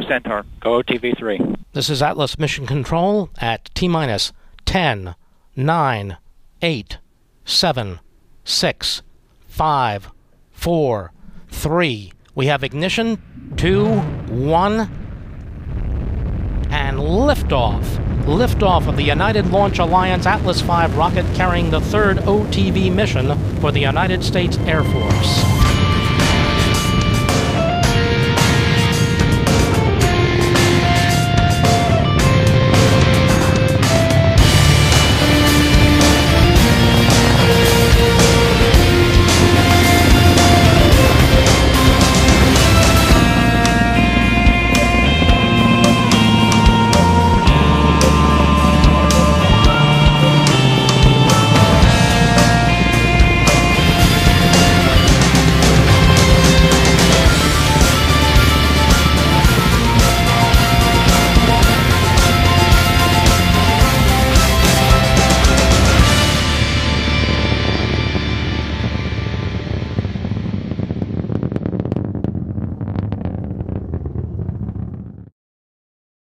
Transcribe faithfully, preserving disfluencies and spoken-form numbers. Go Centaur. Go O T V three. This is Atlas Mission Control at T-minus ten, nine, eight, seven, six, five, four, three. We have ignition, two, one, and liftoff. Liftoff of the United Launch Alliance Atlas five rocket carrying the third O T V mission for the United States Air Force.